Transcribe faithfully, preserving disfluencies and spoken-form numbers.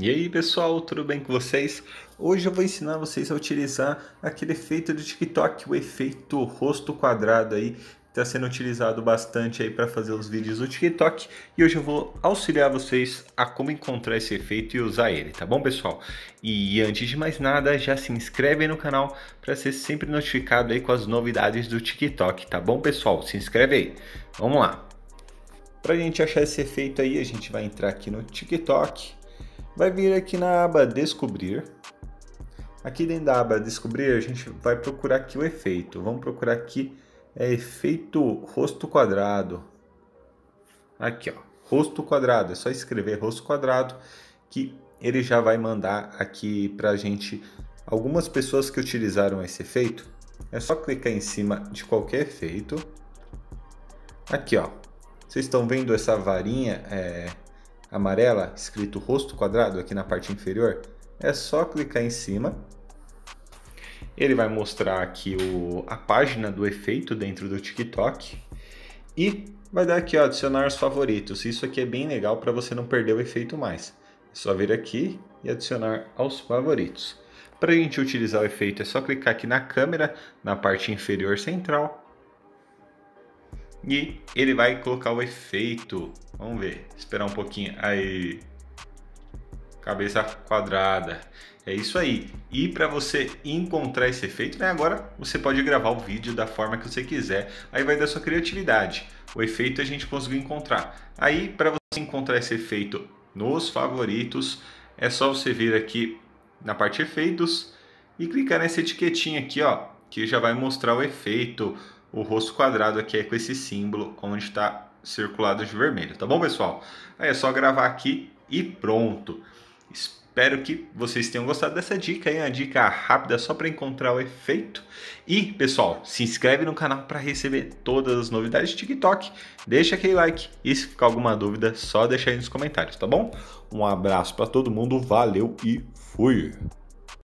E aí pessoal, tudo bem com vocês? Hoje eu vou ensinar vocês a utilizar aquele efeito do TikTok, o efeito rosto quadrado aí, está sendo utilizado bastante aí para fazer os vídeos do TikTok, e hoje eu vou auxiliar vocês a como encontrar esse efeito e usar ele, tá bom pessoal? E antes de mais nada, já se inscreve aí no canal para ser sempre notificado aí com as novidades do TikTok, tá bom pessoal? Se inscreve aí, vamos lá! Para a gente achar esse efeito aí, a gente vai entrar aqui no TikTok. Vai vir aqui na aba Descobrir. Aqui dentro da aba Descobrir, a gente vai procurar aqui o efeito. Vamos procurar aqui, é efeito rosto quadrado. Aqui, ó, rosto quadrado. É só escrever rosto quadrado que ele já vai mandar aqui pra gente algumas pessoas que utilizaram esse efeito. É só clicar em cima de qualquer efeito. Aqui, ó. Vocês estão vendo essa varinha, é... amarela, escrito rosto quadrado aqui na parte inferior? É só clicar em cima, ele vai mostrar aqui o, a página do efeito dentro do TikTok e vai dar aqui, ó, adicionar os favoritos. Isso aqui é bem legal para você não perder o efeito mais. É só vir aqui e adicionar aos favoritos. Para a gente utilizar o efeito é só clicar aqui na câmera, na parte inferior central, e ele vai colocar o efeito. Vamos ver, esperar um pouquinho. Aí, cabeça quadrada. É isso aí. E para você encontrar esse efeito, né, agora você pode gravar o vídeo da forma que você quiser. Aí vai da sua criatividade. O efeito a gente conseguiu encontrar. Aí, para você encontrar esse efeito nos favoritos, é só você vir aqui na parte efeitos e clicar nessa etiquetinha aqui, ó, que já vai mostrar o efeito. O rosto quadrado aqui é com esse símbolo onde está circulado de vermelho, tá bom pessoal? Aí é só gravar aqui e pronto. Espero que vocês tenham gostado dessa dica, é uma dica rápida só para encontrar o efeito. E pessoal, se inscreve no canal para receber todas as novidades de TikTok. Deixa aquele like e se ficar alguma dúvida, só deixa aí nos comentários, tá bom? Um abraço para todo mundo, valeu e fui!